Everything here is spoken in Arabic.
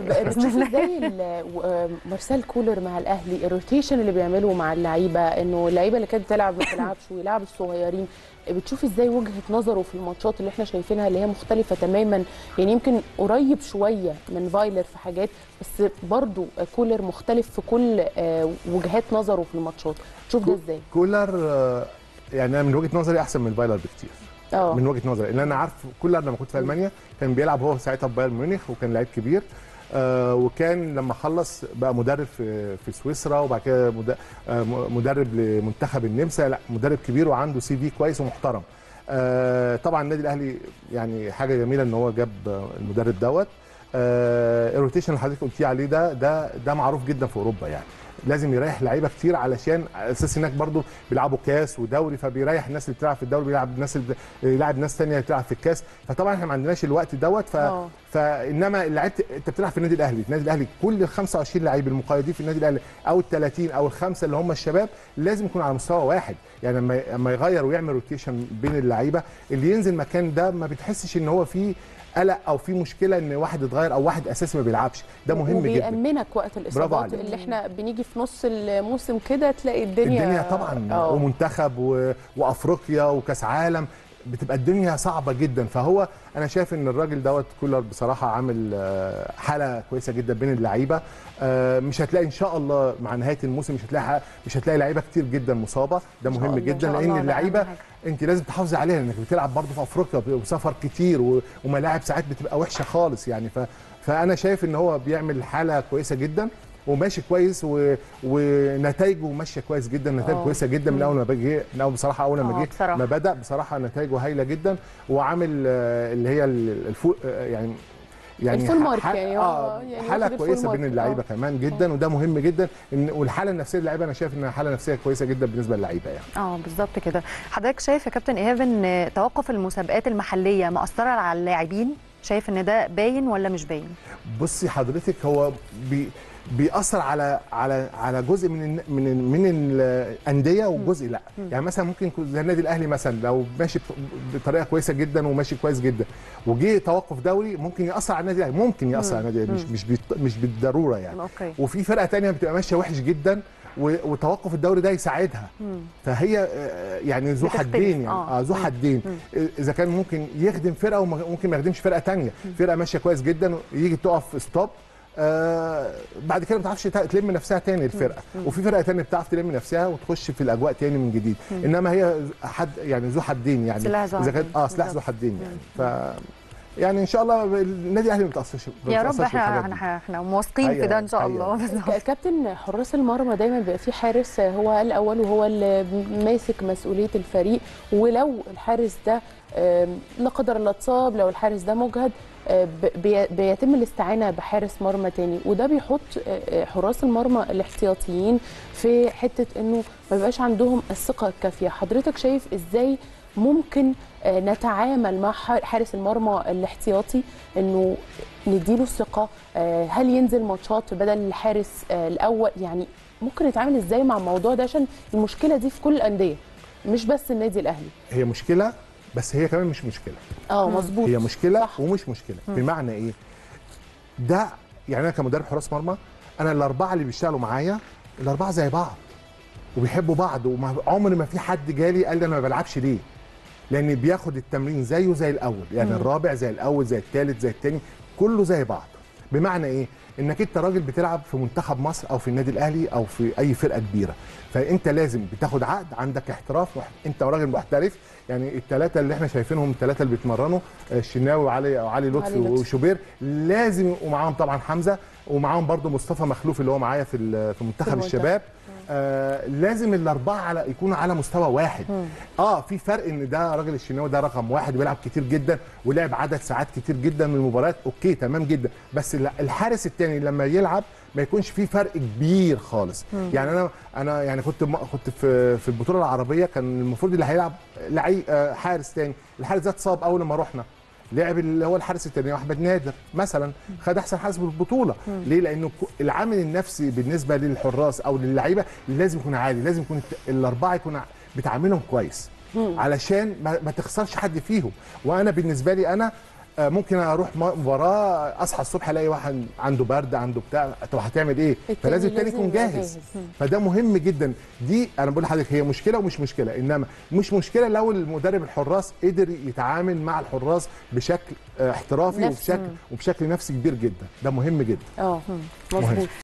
بسم الله. زي مرسال كولر مع الاهلي، الروتيشن اللي بيعمله مع اللعيبه، انه اللعيبه اللي كانت بتلعب ما بتلعبش ويلعب الصغيرين، بتشوفي ازاي وجهه نظره في الماتشات اللي احنا شايفينها اللي هي مختلفه تماما؟ يعني يمكن قريب شويه من فايلر في حاجات، بس برضو كولر مختلف في كل وجهات نظره في الماتشات، تشوف ده ازاي؟ كولر يعني انا من وجهه نظري احسن من فايلر بكتير. من وجهه نظري، لان انا عارف كولر لما كنت في المانيا كان بيلعب هو ساعتها في بايرن ميونخ وكان لعيب كبير، وكان لما خلص بقى مدرب في سويسرا، وبعد كده مدرب لمنتخب النمسا، لا مدرب كبير وعنده سي في كويس ومحترم. طبعا النادي الاهلي يعني حاجه جميله ان هو جاب المدرب دوت. الروتيشن اللي حضرتك قلتيه عليه ده معروف جدا في اوروبا، يعني لازم يريح لعيبه كتير علشان على اساس هناك برضو بيلعبوا كاس ودوري، فبيريح الناس اللي بتلعب في الدوري، بيلعب الناس اللي بيلعب ناس ثانيه بتلعب في الكاس. فطبعا احنا ما عندناش الوقت دوت. فانما انت بتلعب في النادي الاهلي، كل ال 25 لعيب المقيدين في النادي الاهلي او ال 30 او الخمسه اللي هم الشباب لازم يكونوا على مستوى واحد. يعني لما يغير ويعمل روتيشن بين اللعيبه، اللي ينزل مكان ده ما بتحسش ان هو فيه قلق او في مشكله ان واحد اتغير او واحد اساسي ما بيلعبش. ده مهم جدا، بيأمنك وقت الاصابات اللي احنا بنيجي في نص الموسم كده تلاقي الدنيا طبعا ومنتخب وافريقيا وكاس عالم، بتبقى الدنيا صعبه جدا. فهو انا شايف ان الراجل دوت كولر بصراحه عامل حاله كويسه جدا بين اللعيبه. مش هتلاقي ان شاء الله مع نهايه الموسم مش هتلاقي لعيبه كتير جدا مصابه. ده مهم جدا، لان اللعيبه انت لازم تحافظي عليها، لانك بتلعب برضه في افريقيا وسفر كتير وملاعب ساعات بتبقى وحشه خالص يعني. فانا شايف ان هو بيعمل حاله كويسه جدا وماشي كويس ونتائجه ماشيه كويس جدا، نتائج كويسه جدا من اول ما جه. بصراحه اول ما جه ما بدا بصراحه نتائجه هايله جدا، وعامل اللي هي الفوق يعني الفول مارك يعني حاله كويسه بين اللعيبه كمان جدا. وده مهم جدا، والحاله النفسيه للعيبه انا شايف انها حاله نفسيه كويسه جدا بالنسبه للعيبه يعني. بالظبط كده. حضرتك شايف يا كابتن ايهاب ان توقف المسابقات المحليه مأثره على اللاعبين؟ شايف ان ده باين ولا مش باين؟ بصي حضرتك، هو بيأثر على جزء من الانديه وجزء لا. يعني مثلا ممكن زي النادي الاهلي مثلا لو ماشي بطريقه كويسه جدا وماشي كويس جدا وجه توقف دوري، ممكن يأثر على النادي الاهلي، ممكن يأثر على النادي الاهلي، مش بالضروره يعني. وفي فرقه ثانيه بتبقى ماشيه وحش جدا وتوقف الدوري ده يساعدها. فهي يعني ذو حدين يعني. ذو حدين، اذا كان ممكن يخدم فرقه وممكن ما يخدمش فرقه ثانيه. فرقه ماشيه كويس جدا يجي تقف ستوب، بعد كده ما بتعرفش تلم نفسها تاني الفرقه. وفي فرقه تانية بتعرف تلم نفسها وتخش في الاجواء تاني من جديد. انما هي حد يعني ذو حدين يعني، اذا كانت سلاح ذو حدين يعني. يعني ان شاء الله النادي الاهلي ما بيتاثرش يا رب. احنا واثقين في ده ان شاء الله. كابتن حراس المرمى دايما بيبقى في حارس هو الاول وهو اللي ماسك مسؤوليه الفريق، ولو الحارس ده لا قدر الله اتصاب، لو الحارس ده مجهد بيتم الاستعانه بحارس مرمى تاني، وده بيحط حراس المرمى الاحتياطيين في حته انه ما بيبقاش عندهم الثقه الكافيه. حضرتك شايف ازاي ممكن نتعامل مع حارس المرمى الاحتياطي انه نديله الثقه؟ هل ينزل ماتشات بدل الحارس الاول؟ يعني ممكن نتعامل ازاي مع الموضوع ده؟ عشان المشكله دي في كل الانديه مش بس النادي الاهلي. هي مشكله، بس هي كمان مش مشكله. مظبوط، هي مشكله صح. ومش مشكله. بمعنى ايه ده؟ يعني انا كمدرب حراس مرمى، انا الاربعه اللي بيشتغلوا معايا الاربعه زي بعض وبيحبوا بعض، وعمر ما في حد جالي قال لي انا ما بلعبش ليه، لان بياخد التمرين زيه زي الاول يعني. الرابع زي الاول، زي الثالث، زي الثاني، كله زي بعض. بمعنى ايه؟ انك انت راجل بتلعب في منتخب مصر او في النادي الاهلي او في اي فرقه كبيره، فانت لازم بتاخد عقد، عندك احتراف، انت راجل محترف يعني. الثلاثه اللي احنا شايفينهم، الثلاثه اللي بيتمرنوا، الشناوي وعلي لطف وشوبير، لازم يبقوا معاهم طبعا حمزه، ومعاهم برده مصطفى مخلوف اللي هو معايا في منتخب الشباب. لازم الاربعه يكونوا على مستوى واحد. في فرق ان ده راجل الشناوي ده رقم واحد بيلعب كتير جدا ولعب عدد ساعات كتير جدا من المباريات، اوكي تمام جدا. بس الحارس الثاني لما يلعب ما يكونش في فرق كبير خالص. يعني انا يعني كنت في البطوله العربيه، كان المفروض اللي هيلعب حارس ثاني، الحارس ده اتصاب اول ما رحنا، لعب اللي هو الحارس الثاني احمد نادر مثلا، خد احسن حارس بالبطوله. ليه؟ لانه العامل النفسي بالنسبه للحراس او للعيبه لازم يكون عالي، لازم يكون الاربعه يكون بتعاملهم كويس علشان ما تخسرش حد فيهم. وانا بالنسبه لي انا ممكن اروح مباراه اصحى الصبح الاقي واحد عنده برد عنده بتاع، طب هتعمل ايه؟ فلازم التاني يكون جاهز. فده مهم جدا. دي انا بقول لحضرتك هي مشكله ومش مشكله، انما مش مشكله لو المدرب الحراس قدر يتعامل مع الحراس بشكل احترافي وبشكل نفسي كبير جدا، ده مهم جدا. مظبوط.